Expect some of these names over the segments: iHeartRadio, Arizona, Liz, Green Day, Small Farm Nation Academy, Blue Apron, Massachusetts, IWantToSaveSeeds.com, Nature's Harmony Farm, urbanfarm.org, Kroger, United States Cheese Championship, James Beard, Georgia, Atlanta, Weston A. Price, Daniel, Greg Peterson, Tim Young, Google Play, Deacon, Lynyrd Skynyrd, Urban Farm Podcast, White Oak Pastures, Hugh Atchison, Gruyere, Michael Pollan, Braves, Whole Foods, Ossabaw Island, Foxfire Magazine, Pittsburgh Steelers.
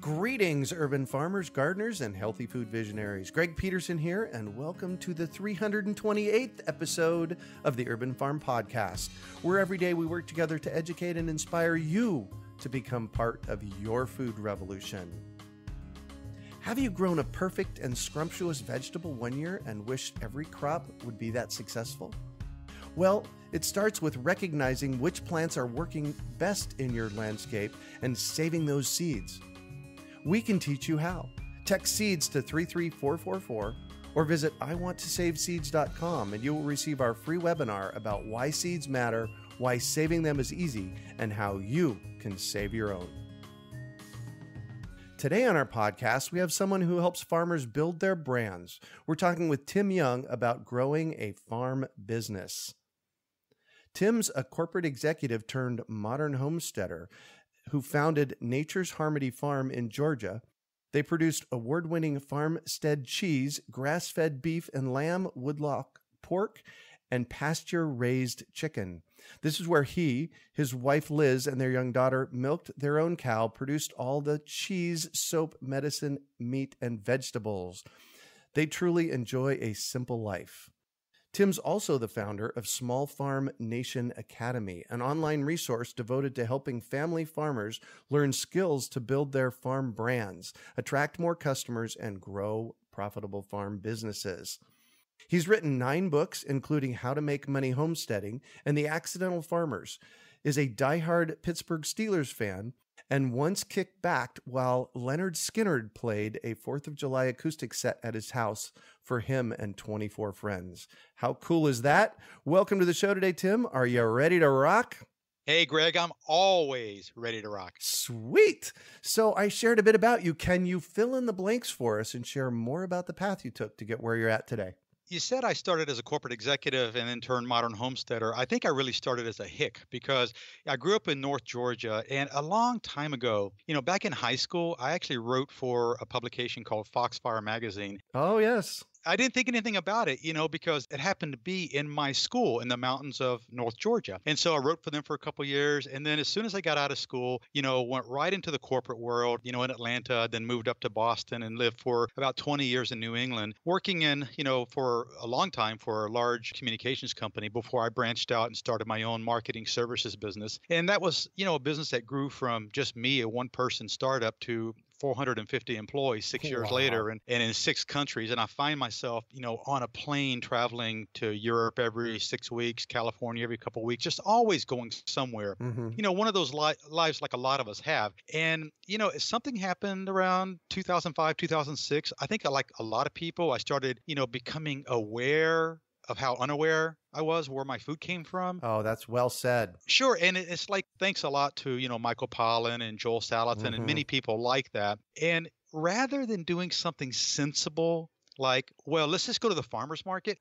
Greetings, urban farmers, gardeners, and healthy food visionaries. Greg Peterson here, and welcome to the 328th episode of the Urban Farm Podcast, where every day we work together to educate and inspire you to become part of your food revolution. Have you grown a perfect and scrumptious vegetable one year and wished every crop would be that successful? Well, it starts with recognizing which plants are working best in your landscape and saving those seeds. We can teach you how. Text SEEDS to 33444 or visit IWantToSaveSeeds.com and you will receive our free webinar about why seeds matter, why saving them is easy, and how you can save your own. Today on our podcast, we have someone who helps farmers build their brands. We're talking with Tim Young about growing a farm business. Tim's a corporate executive turned modern homesteader who founded Nature's Harmony Farm in Georgia. They produced award-winning farmstead cheese, grass-fed beef and lamb, woodlock pork, and pasture-raised chicken. This is where he, his wife Liz, and their young daughter milked their own cow, produced all the cheese, soap, medicine, meat, and vegetables. They truly enjoy a simple life. Tim's also the founder of Small Farm Nation Academy, an online resource devoted to helping family farmers learn skills to build their farm brands, attract more customers, and grow profitable farm businesses. He's written 9 books, including How to Make Money Homesteading and The Accidental Farmers, is a diehard Pittsburgh Steelers fan, and once kicked back while Lynyrd Skynyrd played a 4th of July acoustic set at his house for him and 24 friends. How cool is that? Welcome to the show today, Tim. Are you ready to rock? Hey, Greg, I'm always ready to rock. Sweet. So I shared a bit about you. Can you fill in the blanks for us and share more about the path you took to get where you're at today? You said I started as a corporate executive and then turned modern homesteader. I think I really started as a hick because I grew up in North Georgia. And a long time ago, you know, back in high school, I actually wrote for a publication called Foxfire Magazine. Oh, yes. I didn't think anything about it, you know, because it happened to be in my school in the mountains of North Georgia. And so I wrote for them for a couple of years. And then as soon as I got out of school, you know, went right into the corporate world, you know, in Atlanta, then moved up to Boston and lived for about 20 years in New England, working in, you know, for a long time for a large communications company before I branched out and started my own marketing services business. And that was, you know, a business that grew from just me, a one-person startup, to 450 employees six years later and in 6 countries. And I find myself, you know, on a plane traveling to Europe every 6 weeks, California every couple of weeks, just always going somewhere. Mm-hmm. You know, one of those lives like a lot of us have. And, you know, something happened around 2005, 2006. I think like a lot of people, I started, you know, becoming aware of how unaware I was, where my food came from. Oh, that's well said. Sure. And it's like, thanks a lot to, you know, Michael Pollan and Joel Salatin and many people like that. And rather than doing something sensible, like, well, let's just go to the farmer's market.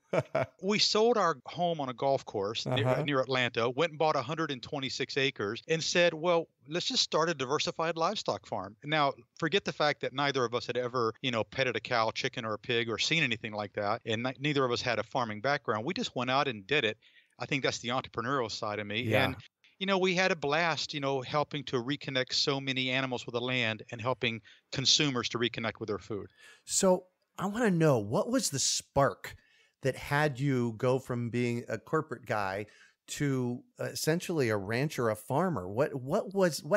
We sold our home on a golf course near Atlanta, went and bought 126 acres and said, well, let's just start a diversified livestock farm. Now, forget the fact that neither of us had ever, you know, petted a cow, chicken, or a pig or seen anything like that. And neither of us had a farming background. We just went out and did it. I think that's the entrepreneurial side of me. Yeah. And, you know, we had a blast, you know, helping to reconnect so many animals with the land and helping consumers to reconnect with their food. So I want to know, what was the spark that had you go from being a corporate guy to essentially a rancher, a farmer? What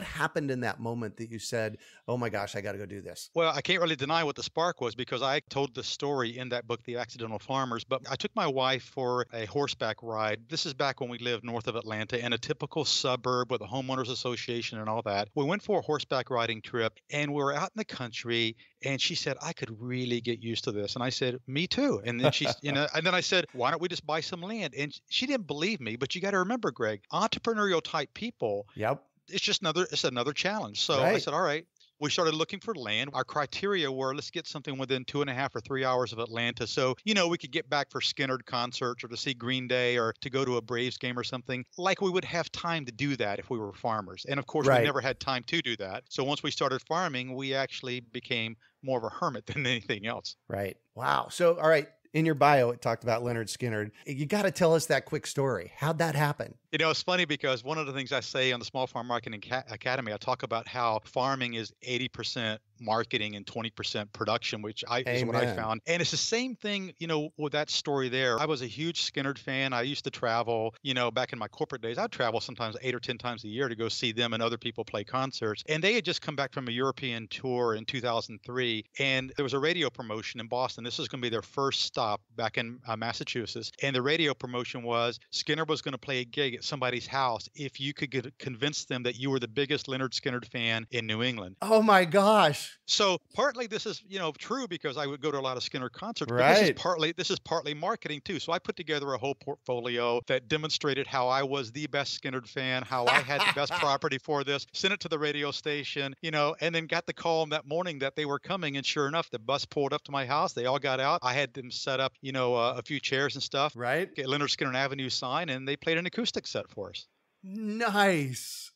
happened in that moment that you said, oh my gosh, I got to go do this? Well, I can't really deny what the spark was because I told the story in that book, The Accidental Farmers, but I took my wife for a horseback ride. This is back when we lived north of Atlanta in a typical suburb with a homeowners association and all that. We went for a horseback riding trip and we were out in the country and she said, I could really get used to this. And I said, me too. And then she, you know, and then I said, why don't we just buy some land? And she didn't believe me, but you got to remember, Greg, entrepreneurial type people. Yep. It's just another challenge. So right. I said, all right. We started looking for land. Our criteria were, let's get something within 2.5 or 3 hours of Atlanta. So, you know, we could get back for Skynyrd concerts or to see Green Day or to go to a Braves game or something. Like we would have time to do that if we were farmers. And of course, we never had time to do that. So once we started farming, we actually became more of a hermit than anything else. Right. Wow. So, all right. In your bio, it talked about Lynyrd Skynyrd. You got to tell us that quick story. How'd that happen? You know, it's funny because one of the things I say on the Small Farm Marketing Academy, I talk about how farming is 80% marketing and 20% production, which is what I found. And it's the same thing, you know, with that story there. I was a huge Skynyrd fan. I used to travel, you know, back in my corporate days, I'd travel sometimes 8 or 10 times a year to go see them and other people play concerts. And they had just come back from a European tour in 2003. And there was a radio promotion in Boston. This was going to be their first stop back in Massachusetts. And the radio promotion was Skynyrd was going to play a gig at somebody's house if you could convince them that you were the biggest Lynyrd Skynyrd fan in New England. Oh my gosh. So partly this is, you know, true because I would go to a lot of Skynyrd concerts. Right. This is partly marketing too. So I put together a whole portfolio that demonstrated how I was the best Skynyrd fan, how I had the best property for this, sent it to the radio station, you know, and then got the call that morning that they were coming. And sure enough, the bus pulled up to my house. They all got out. I had them set up, you know, a few chairs and stuff. Right. At Lynyrd Skynyrd Avenue sign, and they played an acoustic set for us. Nice.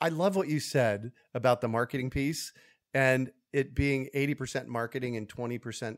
I love what you said about the marketing piece and it being 80% marketing and 20%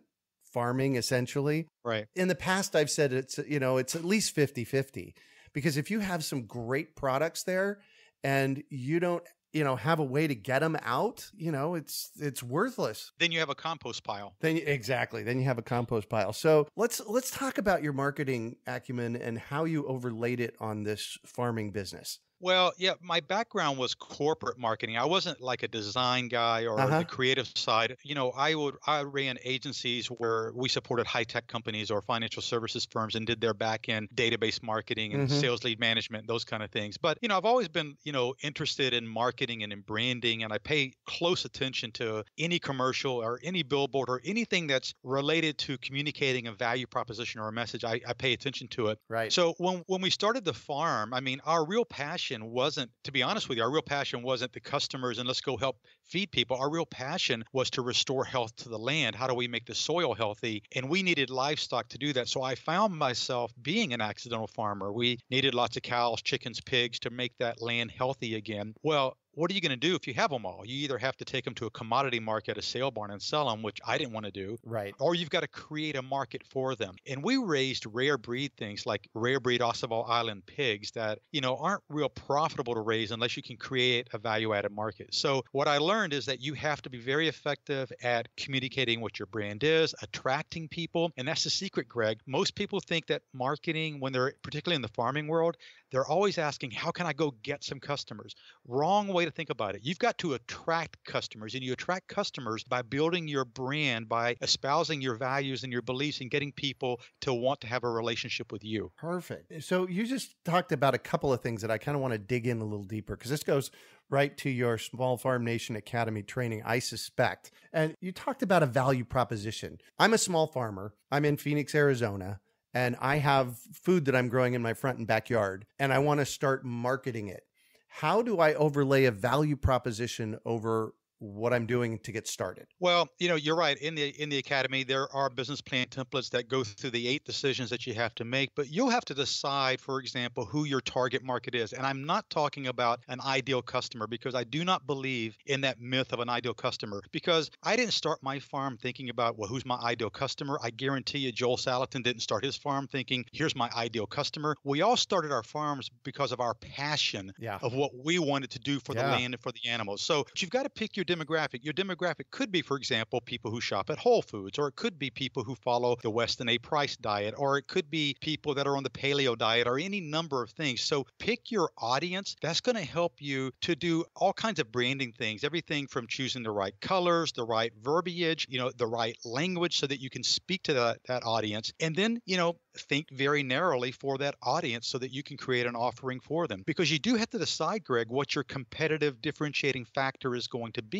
farming, essentially. Right. In the past, I've said it's, you know, it's at least 50-50 because if you have some great products there and you don't, you know, have a way to get them out, you know, it's worthless. Then you have a compost pile. Then you have a compost pile. So let's talk about your marketing acumen and how you overlaid it on this farming business. Well, yeah, my background was corporate marketing. I wasn't like a design guy or the creative side. You know, I ran agencies where we supported high-tech companies or financial services firms and did their back-end database marketing and sales lead management, those kind of things. But, you know, I've always been, you know, interested in marketing and in branding, and I pay close attention to any commercial or any billboard or anything that's related to communicating a value proposition or a message. I pay attention to it. Right. So when we started the farm, I mean, our real passion wasn't, to be honest with you, our real passion wasn't the customers and let's go help feed people. Our real passion was to restore health to the land. How do we make the soil healthy? And we needed livestock to do that. So I found myself being an accidental farmer. We needed lots of cows, chickens, pigs to make that land healthy again. Well, what are you going to do if you have them all? You either have to take them to a commodity market, a sale barn, and sell them, which I didn't want to do. Right. Or you've got to create a market for them. And we raised rare breed things like rare breed Ossabaw Island pigs that, you know, aren't real profitable to raise unless you can create a value-added market. So what I learned is that you have to be very effective at communicating what your brand is, attracting people. And that's the secret, Greg. Most people think that marketing, when they're particularly in the farming world, they're always asking, how can I go get some customers? Wrong way to think about it. You've got to attract customers, and you attract customers by building your brand, by espousing your values and your beliefs and getting people to want to have a relationship with you. Perfect. So you just talked about a couple of things that I kind of want to dig in a little deeper because this goes right to your Small Farm Nation Academy training, I suspect. And you talked about a value proposition. I'm a small farmer. I'm in Phoenix, Arizona. And I have food that I'm growing in my front and backyard, and I want to start marketing it. How do I overlay a value proposition over what I'm doing to get started? Well, you know, you're right. In the academy, there are business plan templates that go through the 8 decisions that you have to make, but you'll have to decide, for example, who your target market is. And I'm not talking about an ideal customer because I do not believe in that myth of an ideal customer because I didn't start my farm thinking about, well, who's my ideal customer? I guarantee you Joel Salatin didn't start his farm thinking, here's my ideal customer. We all started our farms because of our passion of what we wanted to do for the land and for the animals. So you've got to pick your demographic. Your demographic could be, for example, people who shop at Whole Foods, or it could be people who follow the Weston A. Price diet, or it could be people that are on the paleo diet, or any number of things. So pick your audience. That's going to help you to do all kinds of branding things, everything from choosing the right colors, the right verbiage, you know, the right language so that you can speak to that audience. And then, you know, think very narrowly for that audience so that you can create an offering for them. Because you do have to decide, Greg, what your competitive differentiating factor is going to be.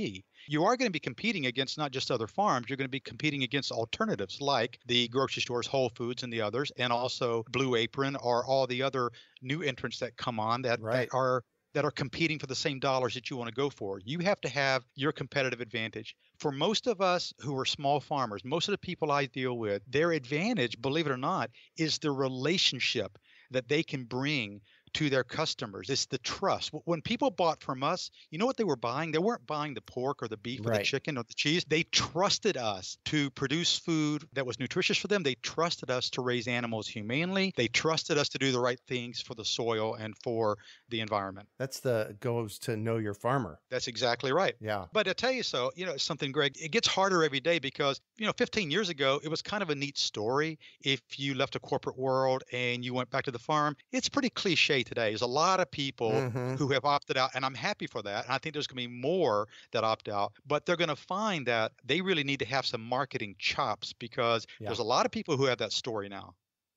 You are going to be competing against not just other farms. You're going to be competing against alternatives like the grocery stores, Whole Foods and the others, and also Blue Apron or all the other new entrants that come on that are competing for the same dollars that you want to go for. You have to have your competitive advantage. For most of us who are small farmers, most of the people I deal with, their advantage, believe it or not, is the relationship that they can bring to their customers. It's the trust. When people bought from us, you know what they were buying? They weren't buying the pork or the beef or the chicken or the cheese. They trusted us to produce food that was nutritious for them. They trusted us to raise animals humanely. They trusted us to do the right things for the soil and for the environment. That's the goes to know your farmer. That's exactly right. Yeah. But I tell you so, you know, it's something, Greg, it gets harder every day because, you know, 15 years ago, it was kind of a neat story. If you left a corporate world and you went back to the farm, it's pretty cliche today. There's a lot of people who have opted out, and I'm happy for that. And I think there's going to be more that opt out, but they're going to find that they really need to have some marketing chops because there's a lot of people who have that story now.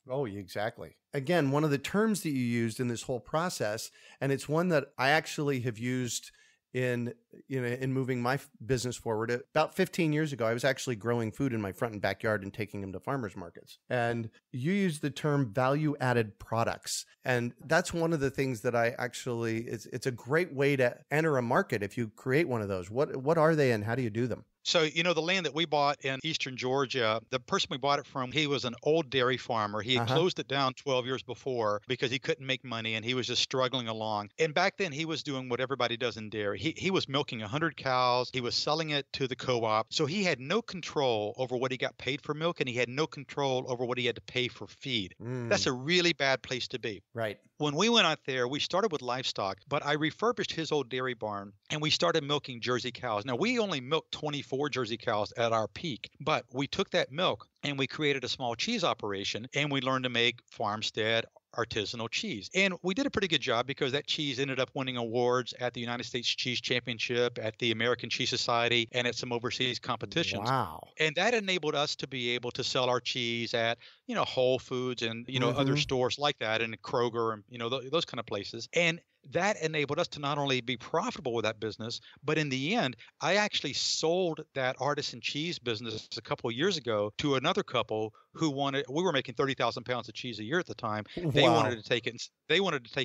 Oh, exactly. Again, one of the terms that you used in this whole process, and it's one that I actually have used in moving my business forward. About 15 years ago, I was actually growing food in my front and backyard and taking them to farmers markets. And you used the term value-added products. And that's one of the things that I actually, it's a great way to enter a market if you create one of those. What are they and how do you do them? So, you know, the land that we bought in eastern Georgia, the person we bought it from, he was an old dairy farmer. He had closed it down 12 years before because he couldn't make money and he was just struggling along. And back then he was doing what everybody does in dairy. He was milking 100 cows. He was selling it to the co-op. So he had no control over what he got paid for milk and he had no control over what he had to pay for feed. That's a really bad place to be. Right. When we went out there, we started with livestock, but I refurbished his old dairy barn and we started milking Jersey cows. Now, we only milked 24 Jersey cows at our peak, but we took that milk and we created a small cheese operation and we learned to make farmstead artisanal cheese. And we did a pretty good job because that cheese ended up winning awards at the United States Cheese Championship, at the American Cheese Society, and at some overseas competitions. Wow. And that enabled us to be able to sell our cheese at, you know, Whole Foods and, you know, other stores like that, and Kroger and, you know, those kind of places. And that enabled us to not only be profitable with that business, but in the end, I actually sold that artisan cheese business a couple of years ago to another couple who wanted, we were making 30,000 pounds of cheese a year at the time. They wanted to take it,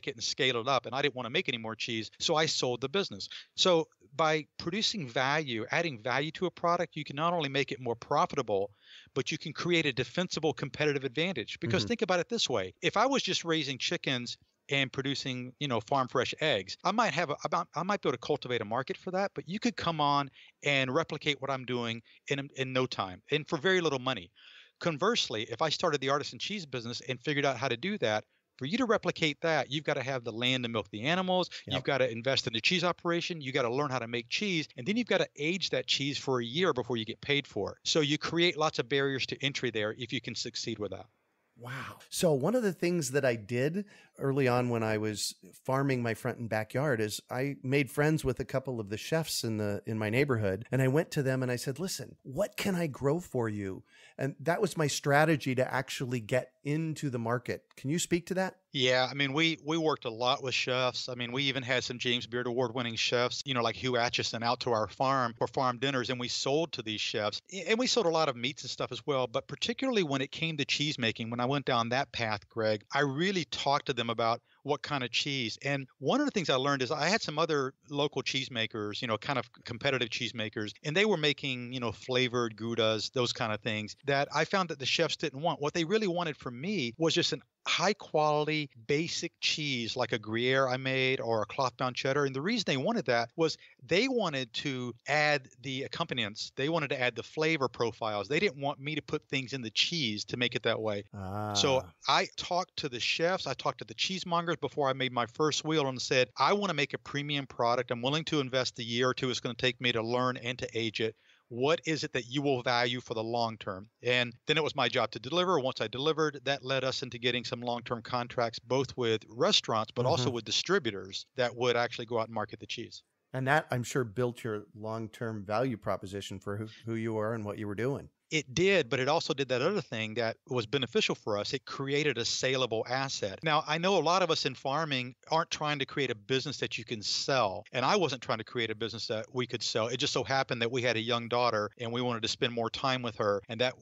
and scale it up. And I didn't want to make any more cheese. So I sold the business. So by producing value, adding value to a product, you can not only make it more profitable, but you can create a defensible competitive advantage. Because think about it this way. If I was just raising chickens and producing, you know, farm fresh eggs, I might have I might be able to cultivate a market for that, but you could come on and replicate what I'm doing in no time and for very little money. Conversely, if I started the artisan cheese business and figured out how to do that, for you to replicate that, you've got to have the land to milk the animals, you've got to invest in the cheese operation, you've got to learn how to make cheese, and then you've got to age that cheese for a year before you get paid for it. So you create lots of barriers to entry there if you can succeed with that. Wow. So one of the things that I did early on when I was farming my front and backyard is I made friends with a couple of the chefs in my neighborhood. And I went to them and I said, listen, what can I grow for you? And that was my strategy to actually get into the market. Can you speak to that? Yeah, I mean, we worked a lot with chefs. I mean, we even had some James Beard award-winning chefs, you know, like Hugh Atchison out to our farm for farm dinners, and we sold to these chefs. And we sold a lot of meats and stuff as well, but particularly when it came to cheese making, when I went down that path, Greg, I really talked to them about what kind of cheese. And one of the things I learned is I had some other local cheesemakers, you know, kind of competitive cheesemakers, and they were making, you know, flavored Goudas, those kind of things that I found that the chefs didn't want. What they really wanted from me was just an high quality, basic cheese like a Gruyere I made or a cloth bound cheddar. And the reason they wanted that was they wanted to add the accompaniments. They wanted to add the flavor profiles. They didn't want me to put things in the cheese to make it that way. So I talked to the chefs. I talked to the cheesemongers before I made my first wheel and said, I want to make a premium product. I'm willing to invest the year or two it's going to take me to learn and to age it. What is it that you will value for the long term? And then it was my job to deliver. Once I delivered, that led us into getting some long-term contracts, both with restaurants, but also with distributors that would actually go out and market the cheese. And that, I'm sure, built your long-term value proposition for who you are and what you were doing. It did, but it also did that other thing that was beneficial for us. It created a saleable asset. Now, I know a lot of us in farming aren't trying to create a business that you can sell. And I wasn't trying to create a business that we could sell. It just so happened that we had a young daughter and we wanted to spend more time with her. And that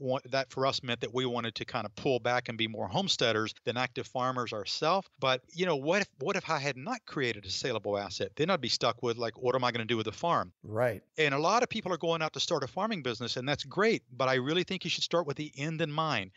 for us meant that we wanted to kind of pull back and be more homesteaders than active farmers ourselves. But, you know, what if I had not created a saleable asset? Then I'd be stuck with, like, what am I going to do with the farm? Right. And a lot of people are going out to start a farming business, and that's great. But I really think you should start with the end in mind.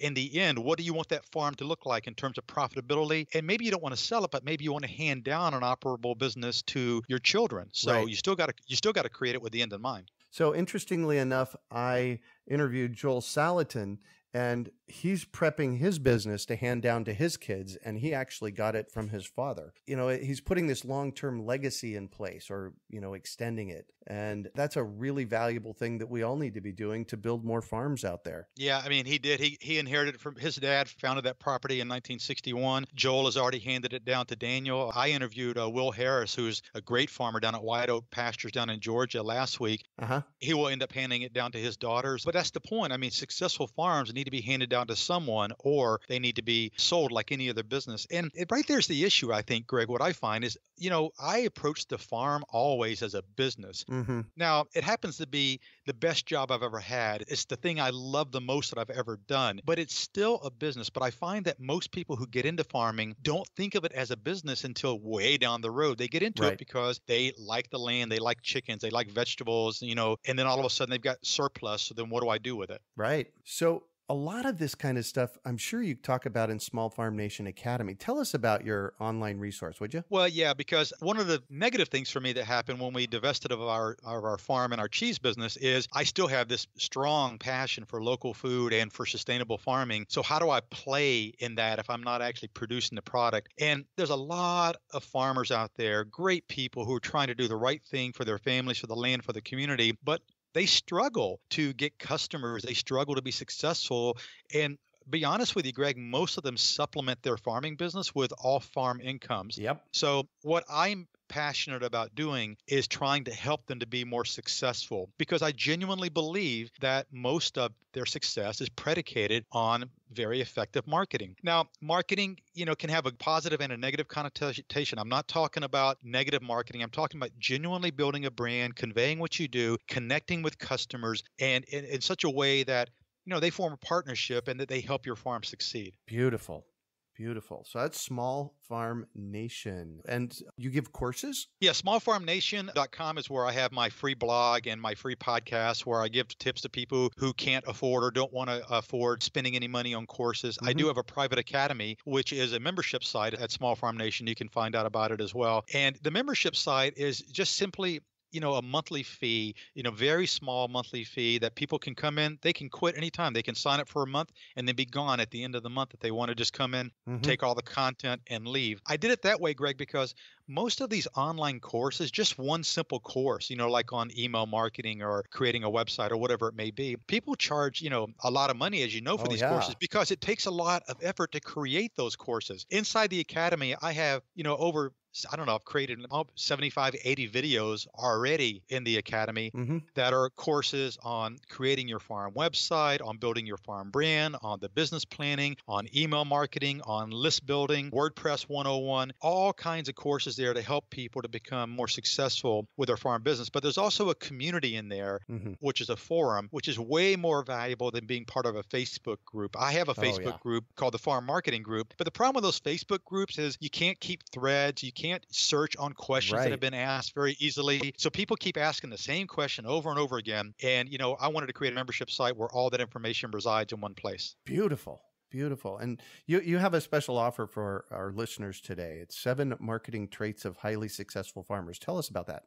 In the end, what do you want that farm to look like in terms of profitability? And maybe you don't want to sell it, but maybe you want to hand down an operable business to your children. So right. you still got to create it with the end in mind. So interestingly enough, I interviewed Joel Salatin, and he's prepping his business to hand down to his kids, and he actually got it from his father. You know, he's putting this long-term legacy in place, or, you know, extending it. And that's a really valuable thing that we all need to be doing to build more farms out there. Yeah, I mean, he did. He inherited it from his dad, founded that property in 1961. Joel has already handed it down to Daniel. I interviewed Will Harris, who's a great farmer down at White Oak Pastures down in Georgia last week. Uh-huh. He will end up handing it down to his daughters. But that's the point. I mean, successful farms need to be handed down to someone, or they need to be sold like any other business. And right there's the issue, I think, Greg. What I find is, you know, I approach the farm always as a business. Mm-hmm. Now, it happens to be the best job I've ever had. It's the thing I love the most that I've ever done, but it's still a business. But I find that most people who get into farming don't think of it as a business until way down the road. They get into it because they like the land, they like chickens, they like vegetables, you know, and then all of a sudden they've got surplus. So then what do I do with it? Right. So a lot of this kind of stuff, I'm sure you talk about in Small Farm Nation Academy. Tell us about your online resource, would you? Well, yeah, because one of the negative things for me that happened when we divested of our farm and our cheese business is I still have this strong passion for local food and for sustainable farming. So how do I play in that if I'm not actually producing the product? And there's a lot of farmers out there, great people who are trying to do the right thing for their families, for the land, for the community, but they struggle to get customers. They struggle to be successful. And be honest with you, Greg, most of them supplement their farming business with off-farm incomes. Yep. So what I'm passionate about doing is trying to help them to be more successful, because I genuinely believe that most of their success is predicated on very effective marketing. Now, marketing, you know, can have a positive and a negative connotation. I'm not talking about negative marketing. I'm talking about genuinely building a brand, conveying what you do, connecting with customers, and in such a way that, you know, they form a partnership and that they help your farm succeed. Beautiful. Beautiful. So that's Small Farm Nation. And you give courses? Yeah, smallfarmnation.com is where I have my free blog and my free podcast where I give tips to people who can't afford or don't want to afford spending any money on courses. Mm-hmm. I do have a private academy, which is a membership site at Small Farm Nation. You can find out about it as well. And the membership site is just simply, you know, a monthly fee, you know, very small monthly fee that people can come in. They can quit anytime. They can sign up for a month and then be gone at the end of the month if they want to just come in, mm-hmm. take all the content and leave. I did it that way, Greg, because most of these online courses, just one simple course, you know, like on email marketing or creating a website or whatever it may be, people charge, you know, a lot of money, as you know, for these courses, because it takes a lot of effort to create those courses. Inside the academy, I have, you know, over, I don't know, I've created 75, 80 videos already in the academy mm-hmm. that are courses on creating your farm website, on building your farm brand, on the business planning, on email marketing, on list building, WordPress 101, all kinds of courses there to help people to become more successful with their farm business. But there's also a community in there, mm-hmm. which is a forum, which is way more valuable than being part of a Facebook group. I have a Facebook group called the Farm Marketing Group. But the problem with those Facebook groups is you can't keep threads. You can't search on questions that have been asked very easily. So people keep asking the same question over and over again. And, you know, I wanted to create a membership site where all that information resides in one place. Beautiful. Beautiful. And you have a special offer for our listeners today. It's 7 marketing traits of highly successful farmers. Tell us about that.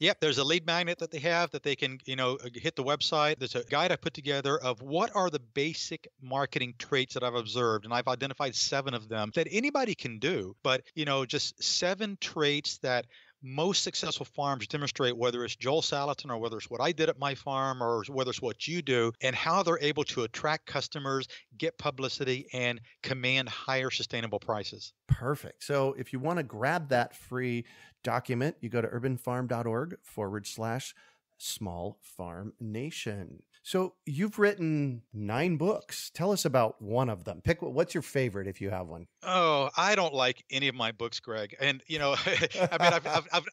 Yep. There's a lead magnet that they have that they can, you know, hit the website. There's a guide I put together of what are the basic marketing traits that I've observed. And I've identified 7 of them that anybody can do, but, you know, just 7 traits that most successful farms demonstrate, whether it's Joel Salatin or whether it's what I did at my farm or whether it's what you do, and how they're able to attract customers, get publicity, and command higher sustainable prices. Perfect. So if you want to grab that free document, you go to urbanfarm.org/smallfarmnation. So you've written 9 books. Tell us about one of them. Pick what's your favorite if you have one. Oh, I don't like any of my books, Greg. And you know, I mean,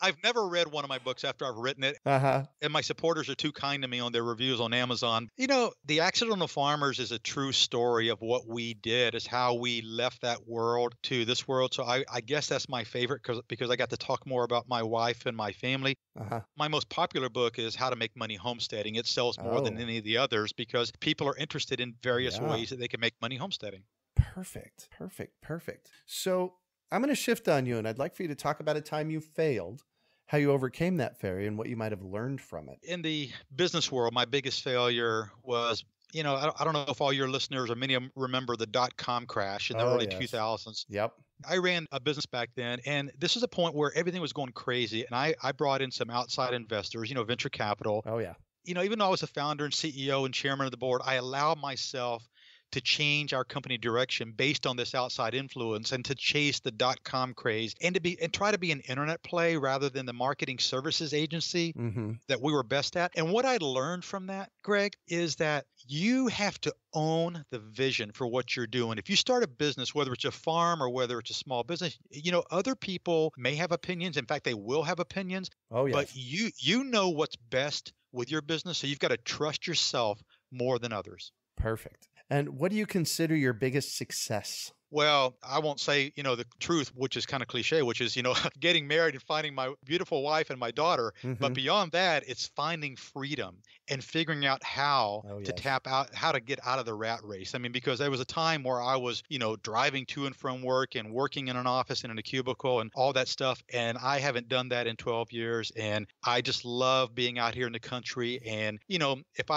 I've never read one of my books after I've written it. Uh-huh. And my supporters are too kind to me on their reviews on Amazon. You know, The Accidental Farmers is a true story of what we did, is how we left that world to this world. So I guess that's my favorite because I got to talk more about my wife and my family. Uh-huh. My most popular book is How to Make Money Homesteading. It sells more than any of the others because people are interested in various ways that they can make money homesteading. Perfect. Perfect. Perfect. So I'm going to shift on you, and I'd like for you to talk about a time you failed, how you overcame that failure, and what you might have learned from it. In the business world, my biggest failure was, you know, I don't know if all your listeners or many of them remember the dot-com crash in the early 2000s. Yep. I ran a business back then, and this is a point where everything was going crazy. And I brought in some outside investors, you know, venture capital. Oh, yeah. You know, even though I was a founder and CEO and chairman of the board, I allowed myself to change our company direction based on this outside influence and to chase the dot-com craze and try to be an internet play rather than the marketing services agency that we were best at. And what I learned from that, Greg, is that you have to own the vision for what you're doing. If you start a business, whether it's a farm or whether it's a small business, you know, other people may have opinions. In fact, they will have opinions. Oh, yes. But you know what's best with your business, so you've got to trust yourself more than others. Perfect. And what do you consider your biggest success? Well, I won't say, you know, the truth, which is kind of cliche, which is, you know, getting married and finding my beautiful wife and my daughter. But beyond that, it's finding freedom and figuring out how to tap out, how to get out of the rat race. I mean, because there was a time where I was, you know, driving to and from work and working in an office and in a cubicle and all that stuff. And I haven't done that in 12 years. And I just love being out here in the country. And, you know, if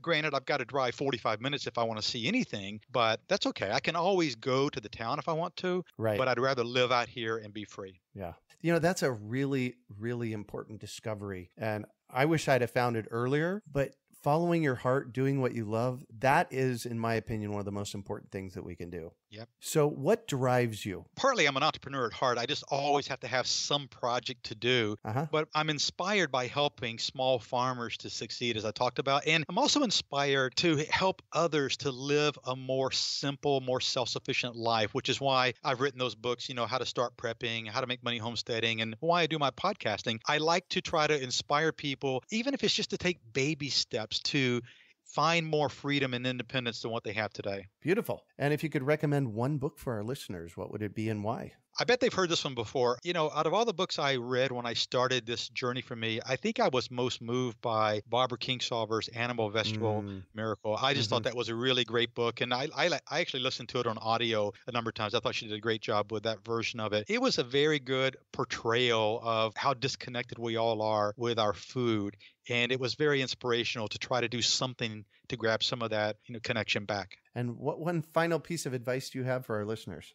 granted, I've got to drive 45 minutes if I want to see anything, but that's okay. I can always go to the town if I want to, right? But I'd rather live out here and be free. Yeah. You know, that's a really, really important discovery. And I wish I'd have found it earlier, but following your heart, doing what you love, that is, in my opinion, one of the most important things that we can do. Yep. So what drives you? Partly, I'm an entrepreneur at heart. I just always have to have some project to do. But I'm inspired by helping small farmers to succeed, as I talked about. And I'm also inspired to help others to live a more simple, more self-sufficient life, which is why I've written those books, you know, How to Start Prepping, How to Make Money Homesteading, and why I do my podcasting. I like to try to inspire people, even if it's just to take baby steps to find more freedom and independence than what they have today. Beautiful. And if you could recommend one book for our listeners, what would it be and why? I bet they've heard this one before. You know, out of all the books I read when I started this journey for me, I think I was most moved by Barbara Kingsolver's Animal Vegetable Miracle. I just thought that was a really great book. And I actually listened to it on audio a number of times. I thought she did a great job with that version of it. It was a very good portrayal of how disconnected we all are with our food. And it was very inspirational to try to do something to grab some of that, you know, connection back. And what one final piece of advice do you have for our listeners?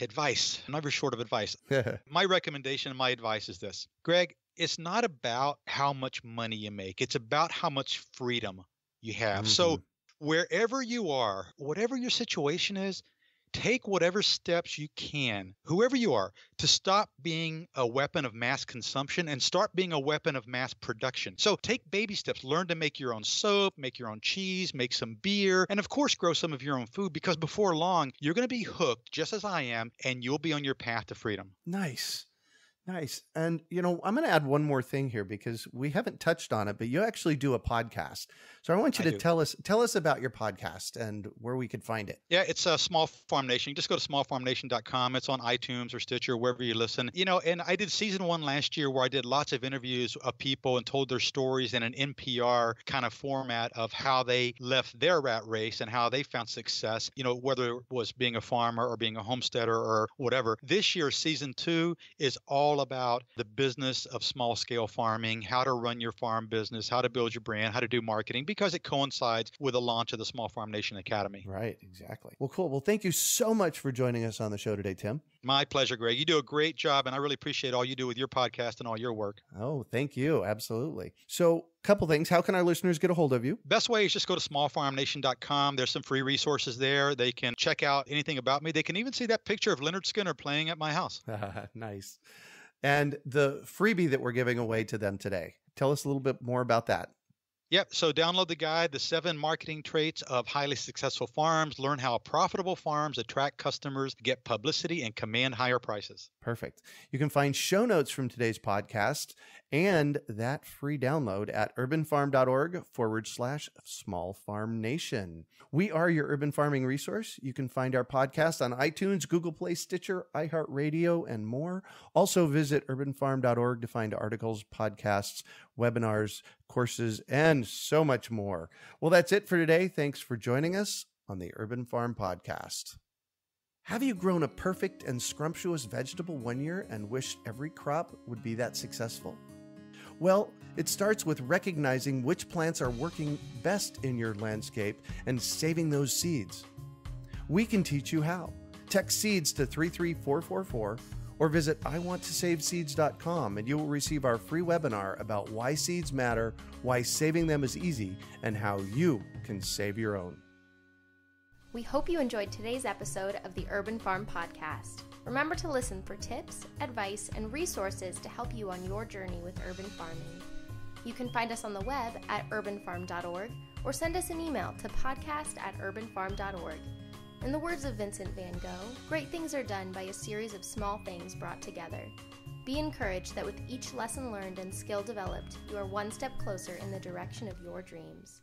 Advice. I'm never short of advice. My recommendation and my advice is this. Greg, it's not about how much money you make. It's about how much freedom you have. So wherever you are, whatever your situation is, take whatever steps you can, whoever you are, to stop being a weapon of mass consumption and start being a weapon of mass production. So take baby steps. Learn to make your own soap, make your own cheese, make some beer, and of course, grow some of your own food, because before long, you're going to be hooked just as I am, and you'll be on your path to freedom. Nice. Nice. And, you know, I'm going to add one more thing here because we haven't touched on it, but you actually do a podcast. So I want you to tell us about your podcast and where we could find it. Yeah, it's Small Farm Nation. You just go to smallfarmnation.com. It's on iTunes or Stitcher, wherever you listen. You know, and I did season 1 last year where I did lots of interviews of people and told their stories in an NPR kind of format of how they left their rat race and how they found success, you know, whether it was being a farmer or being a homesteader or whatever. This year, season 2 is all about the business of small scale farming, how to run your farm business, how to build your brand, how to do marketing, because it coincides with the launch of the Small Farm Nation Academy. Right, exactly. Well, cool. Well, thank you so much for joining us on the show today, Tim. My pleasure, Greg. You do a great job, and I really appreciate all you do with your podcast and all your work. Oh, thank you. Absolutely. So couple things. How can our listeners get a hold of you? Best way is just go to smallfarmnation.com. There's some free resources there. They can check out anything about me. They can even see that picture of Lynyrd Skynyrd playing at my house. Nice. And the freebie that we're giving away to them today. Tell us a little bit more about that. Yep. So download the guide, The 7 Marketing Traits of Highly Successful Farms. Learn how profitable farms attract customers, get publicity, and command higher prices. Perfect. Perfect. You can find show notes from today's podcast and that free download at urbanfarm.org/smallfarmnation. We are your urban farming resource. You can find our podcast on iTunes, Google Play, Stitcher, iHeartRadio, and more. Also visit urbanfarm.org to find articles, podcasts, webinars, courses, and so much more. Well, that's it for today. Thanks for joining us on the Urban Farm Podcast. Have you grown a perfect and scrumptious vegetable one year and wished every crop would be that successful? Well, it starts with recognizing which plants are working best in your landscape and saving those seeds. We can teach you how. Text SEEDS to 33444 or visit IWantToSaveSeeds.com and you will receive our free webinar about why seeds matter, why saving them is easy, and how you can save your own. We hope you enjoyed today's episode of the Urban Farm Podcast. Remember to listen for tips, advice, and resources to help you on your journey with urban farming. You can find us on the web at urbanfarm.org or send us an email to podcast@urbanfarm.org. In the words of Vincent van Gogh, great things are done by a series of small things brought together. Be encouraged that with each lesson learned and skill developed, you are one step closer in the direction of your dreams.